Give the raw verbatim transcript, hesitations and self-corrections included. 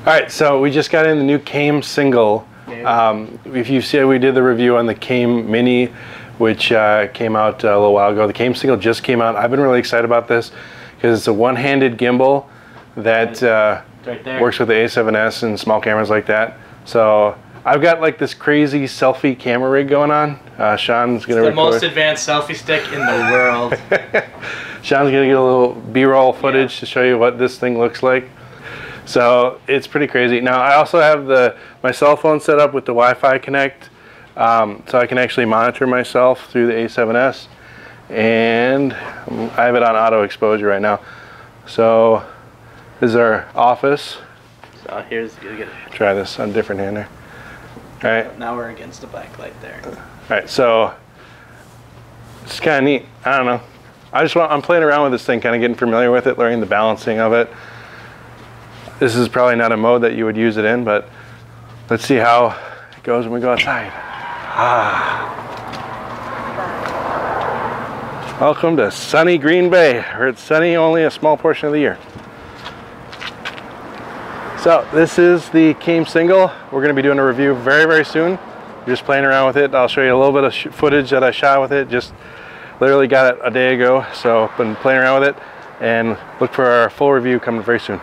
Alright, so we just got in the new CAME Single. Um, if you see, we did the review on the CAME Mini, which uh, came out a little while ago. The CAME Single just came out. I've been really excited about this because it's a one-handed gimbal that uh, right there. Works with the A seven S and small cameras like that. So I've got like this crazy selfie camera rig going on. Uh, Sean's going to record. The most advanced selfie stick in the world. Sean's going to get a little B-roll footage yeah. to show you what this thing looks like. So it's pretty crazy. Now I also have the my cell phone set up with the Wi-Fi connect, um, so I can actually monitor myself through the A seven S, and I have it on auto exposure right now. So this is our office. So here's good. Try this on a different hand there. All right. Now we're against the black light there. All right. So it's kind of neat. I don't know. I just want I'm playing around with this thing, kind of getting familiar with it, learning the balancing of it. This is probably not a mode that you would use it in, but let's see how it goes when we go outside. Ah. Welcome to sunny Green Bay, where it's sunny only a small portion of the year. So this is the CAME Single. We're gonna be doing a review very, very soon. We're just playing around with it. I'll show you a little bit of sh footage that I shot with it. Just literally got it a day ago, so been playing around with it, and look for our full review coming very soon.